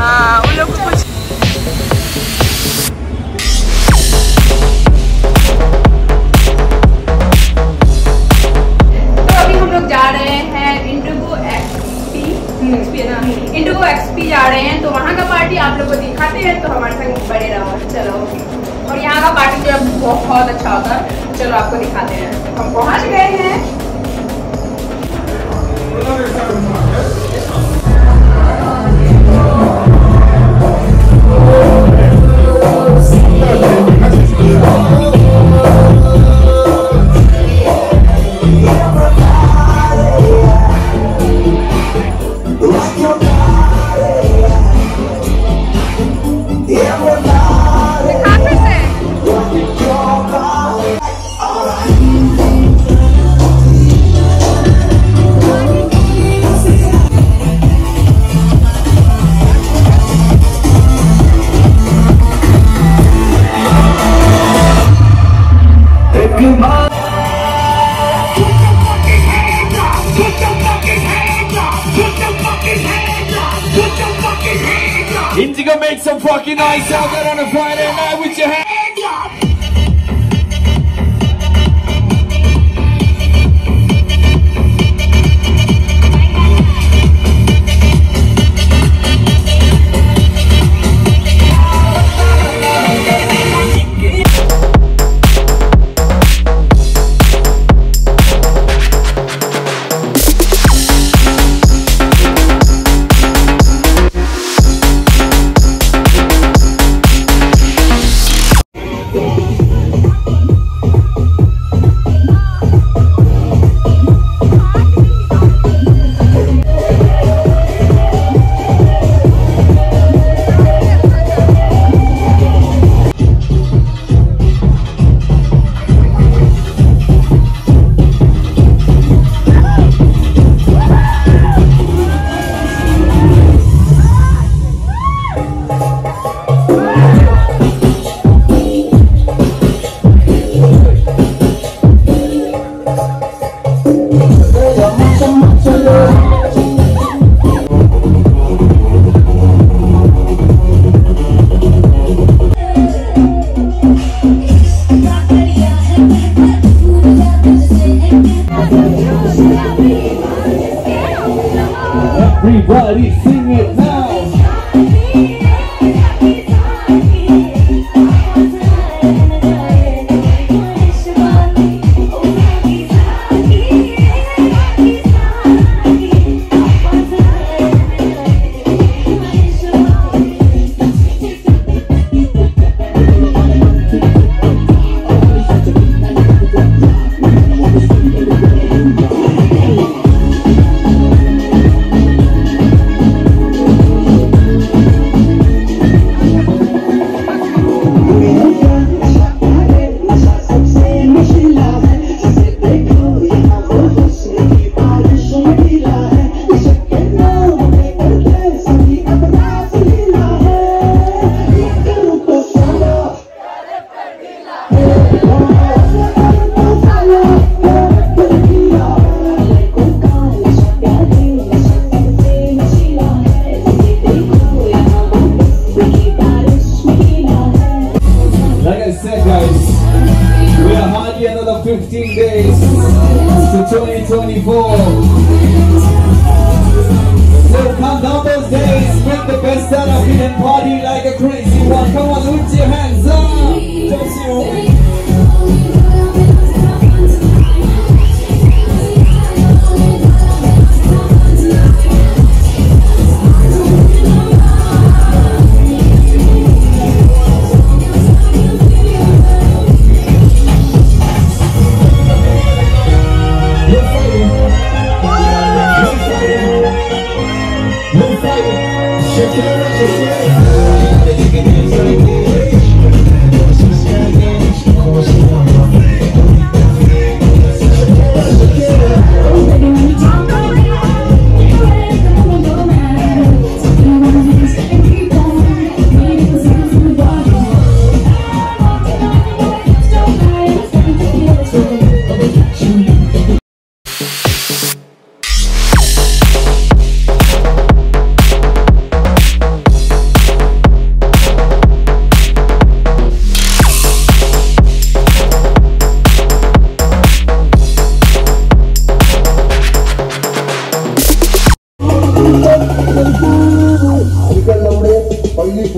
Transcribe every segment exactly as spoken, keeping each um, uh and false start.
हाँ उन लोग कुछ तो अभी हम लोग जा रहे हैं इंडिगो एक्सपी एक्सपी है ना, इंडिगो एक्सपी जा रहे हैं। तो वहाँ का पार्टी आप लोग को दिखाते हैं, तो हमारे संग बने रहो। चलो, और यहाँ का पार्टी जो है बहुत अच्छा होता है। चलो आपको दिखाते हैं। हम पहुँच गए हैं। Indigo, make some fucking noise out there on a Friday night with your hands. Everybody sing it now. fifteen days to twenty twenty-four. So count down those days, spend the best out of it and party like a crazy one. Come on, lift your hands up. Don't you?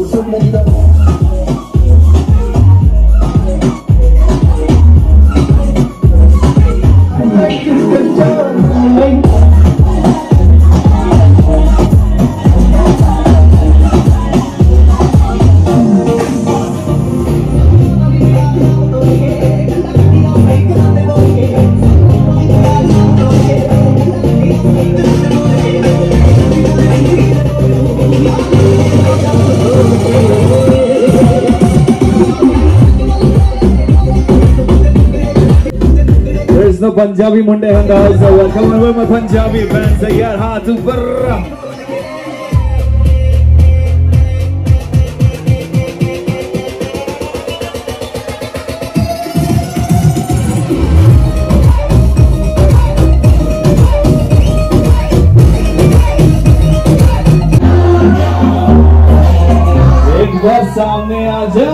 Pucuk lagi dah. No Punjabi Munde in the house. Welcome over my Punjabi fans. Yaar haath upar. Ek baar saamne aa ja.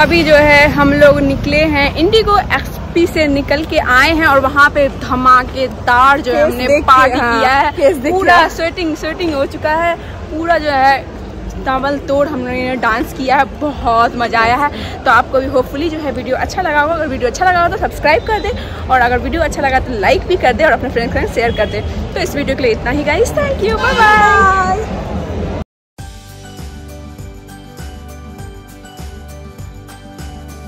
अभी जो है हम लोग निकले हैं Indigo XP से निकल के आए हैं और वहाँ पे धमाकेदार जो है हमने पार्टी किया है। पूरा स्वेटिंग स्वेटिंग हो चुका है, पूरा जो है ताबल तोड़ हमने डांस किया है, बहुत मज़ा आया है। तो आपको भी होपफुली जो है वीडियो अच्छा लगा होगा। अगर वीडियो अच्छा लगा हो तो सब्सक्राइब कर दे और अगर वीडियो अच्छा लगा तो लाइक भी कर दे और अपने फ्रेंड्स के साथ शेयर कर दे। तो इस वीडियो के लिए इतना ही guys, thank you, bye bye.